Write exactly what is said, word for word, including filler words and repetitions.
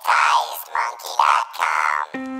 hypnotized monkey dot com.